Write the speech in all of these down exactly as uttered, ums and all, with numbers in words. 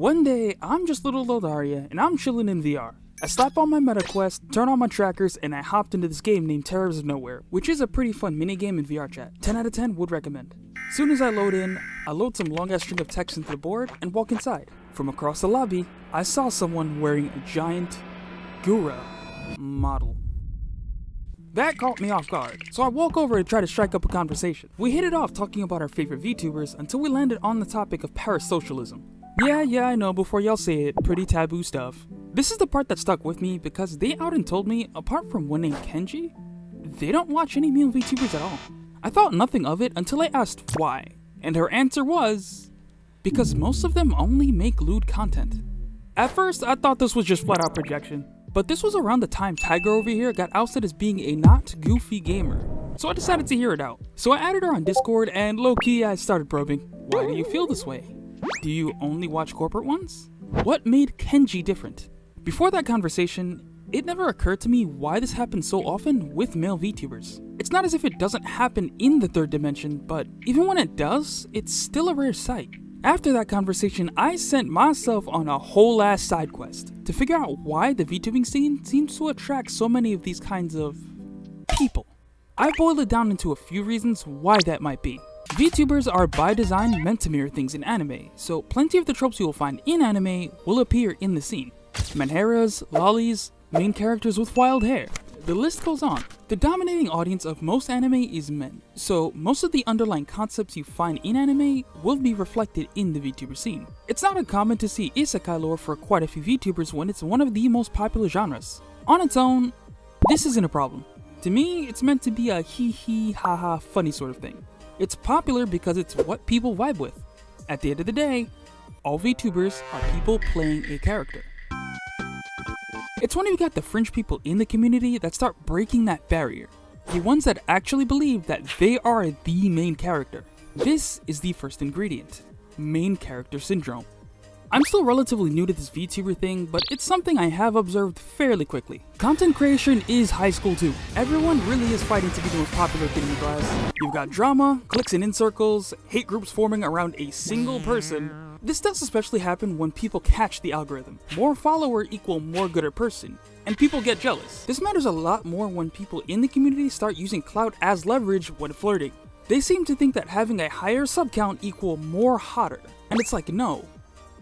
One day, I'm just little Lodaria, and I'm chilling in V R. I slap on my meta quest, turn on my trackers, and I hopped into this game named Terrors of Nowhere, which is a pretty fun minigame in VRChat. ten out of ten would recommend. Soon as I load in, I load some long ass string of text into the board and walk inside. From across the lobby, I saw someone wearing a giant Gura model. That caught me off guard, so I walk over to try to strike up a conversation. We hit it off talking about our favorite VTubers until we landed on the topic of parasocialism. Yeah, yeah, I know, before y'all say it, pretty taboo stuff. This is the part that stuck with me because they out and told me, apart from one named Kenji, they don't watch any male VTubers at all. I thought nothing of it until I asked why, and her answer was, because most of them only make lewd content. At first, I thought this was just flat out projection, but this was around the time Tiger over here got ousted as being a not goofy gamer. So I decided to hear it out. So I added her on Discord and low-key I started probing, why do you feel this way? Do you only watch corporate ones? What made Kenji different? Before that conversation, it never occurred to me why this happens so often with male VTubers. It's not as if it doesn't happen in the third dimension, but even when it does, it's still a rare sight. After that conversation, I sent myself on a whole ass side quest to figure out why the VTubing scene seems to attract so many of these kinds of people. I boiled it down into a few reasons why that might be. VTubers are by design meant to mirror things in anime, so plenty of the tropes you will find in anime will appear in the scene. Manheras, lollies, main characters with wild hair. The list goes on. The dominating audience of most anime is men, so most of the underlying concepts you find in anime will be reflected in the VTuber scene. It's not uncommon to see isekai lore for quite a few VTubers when it's one of the most popular genres. On its own, this isn't a problem. To me, it's meant to be a hee hee ha ha funny sort of thing. It's popular because it's what people vibe with. At the end of the day, all VTubers are people playing a character. It's when you got the fringe people in the community that start breaking that barrier. The ones that actually believe that they are the main character. This is the first ingredient, main character syndrome. I'm still relatively new to this VTuber thing, but it's something I have observed fairly quickly. Content creation is high school too. Everyone really is fighting to be the most popular kid in the class. You've got drama, clicks and in circles, hate groups forming around a single person. This does especially happen when people catch the algorithm. More follower equal more gooder person, and people get jealous. This matters a lot more when people in the community start using clout as leverage when flirting. They seem to think that having a higher sub count equal more hotter, and it's like no,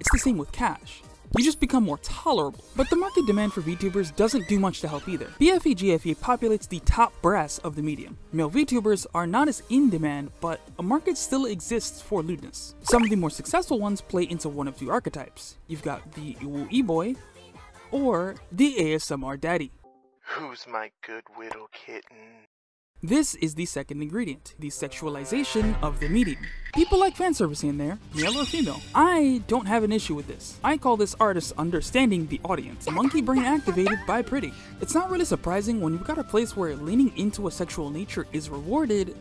it's the same with cash. You just become more tolerable. But the market demand for VTubers doesn't do much to help either. B F E G F E populates the top brass of the medium. Male VTubers are not as in demand, but a market still exists for lewdness. Some of the more successful ones play into one of two archetypes. You've got the Iwoo E-boy or the A S M R daddy. Who's my good little kitten? This is the second ingredient, the sexualization of the medium. People like fanservice in there, male or female. I don't have an issue with this. I call this artist understanding the audience, monkey brain activated by pretty. It's not really surprising when you've got a place where leaning into a sexual nature is rewarded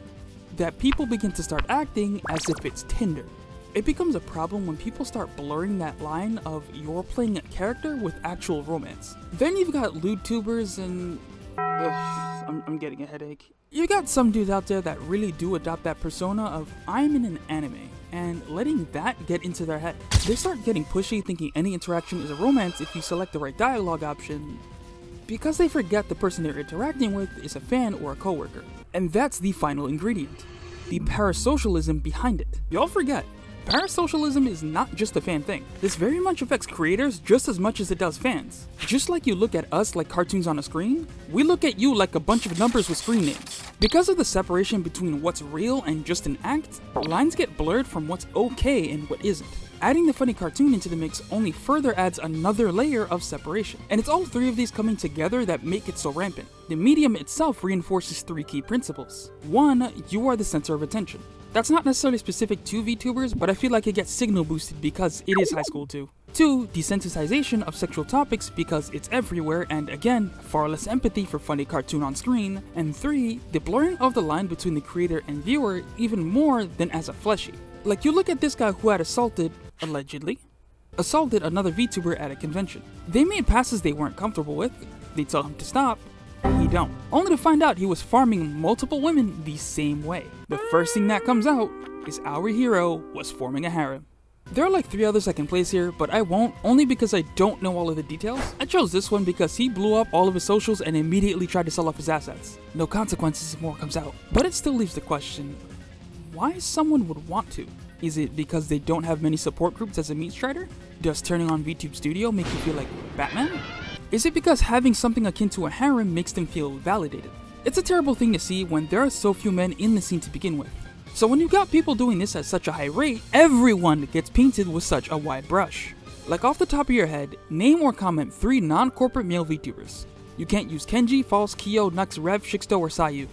that people begin to start acting as if it's Tinder. It becomes a problem when people start blurring that line of you're playing a character with actual romance. Then you've got lewd tubers and... Ugh, I'm, I'm getting a headache. You got some dudes out there that really do adopt that persona of I'm in an anime and letting that get into their head. They start getting pushy thinking any interaction is a romance if you select the right dialogue option because they forget the person they're interacting with is a fan or a coworker. And that's the final ingredient, the parasocialism behind it. Y'all forget, parasocialism is not just a fan thing. This very much affects creators just as much as it does fans. Just like you look at us like cartoons on a screen, we look at you like a bunch of numbers with screen names. Because of the separation between what's real and just an act, lines get blurred from what's okay and what isn't. Adding the funny cartoon into the mix only further adds another layer of separation. And it's all three of these coming together that make it so rampant. The medium itself reinforces three key principles. One, you are the center of attention. That's not necessarily specific to VTubers, but I feel like it gets signal boosted because it is high school too. Two, desensitization of sexual topics because it's everywhere and again, far less empathy for funny cartoon on screen. And three, the blurring of the line between the creator and viewer even more than as a fleshy. Like you look at this guy who had assaulted, allegedly, assaulted another VTuber at a convention. They made passes they weren't comfortable with, they tell him to stop, he don't, only to find out he was farming multiple women the same way. The first thing that comes out is our hero was forming a harem. There are like three others I can place here, but I won't, only because I don't know all of the details. I chose this one because he blew up all of his socials and immediately tried to sell off his assets. No consequences if more comes out. But it still leaves the question, why someone would want to? Is it because they don't have many support groups as a meat strider? Does turning on VTube Studio make you feel like Batman? Is it because having something akin to a harem makes them feel validated? It's a terrible thing to see when there are so few men in the scene to begin with. So when you got people doing this at such a high rate, everyone gets painted with such a wide brush. Like off the top of your head, name or comment three non-corporate male VTubers. You can't use Kenji, False, Kyo, Nux, Rev, Shiksto, or Sayu.